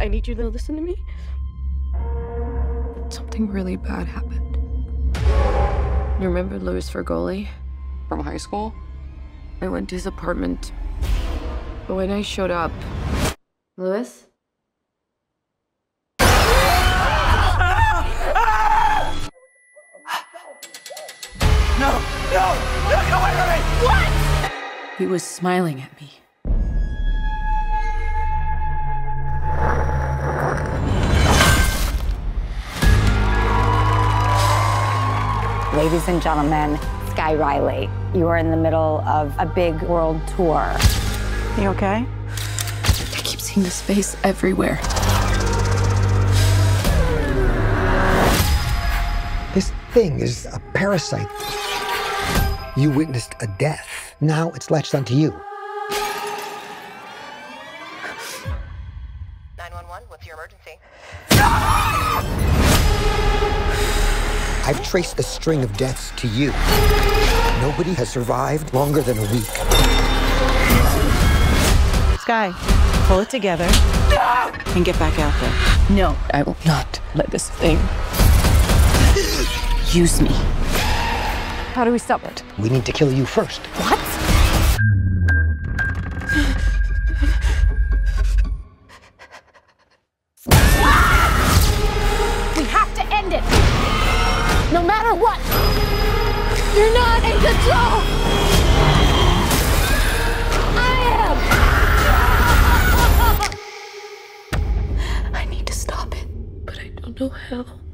I need you to listen to me. Something really bad happened. You remember Louis Vergoli? From high school? I went to his apartment. But when I showed up... Louis? No! No! No! Get away from me! What?! He was smiling at me. Ladies and gentlemen, Skye Riley, you are in the middle of a big world tour. You okay? I keep seeing this face everywhere. This thing is a parasite. You witnessed a death. Now it's latched onto you. 911, what's your emergency? I've traced the string of deaths to you. Nobody has survived longer than a week. Skye, pull it together and get back out there. No, I will not let this thing use me. How do we stop it? We need to kill you first. What? We have to end it! No matter what! You're not in control! I am! I need to stop it, but I don't know how.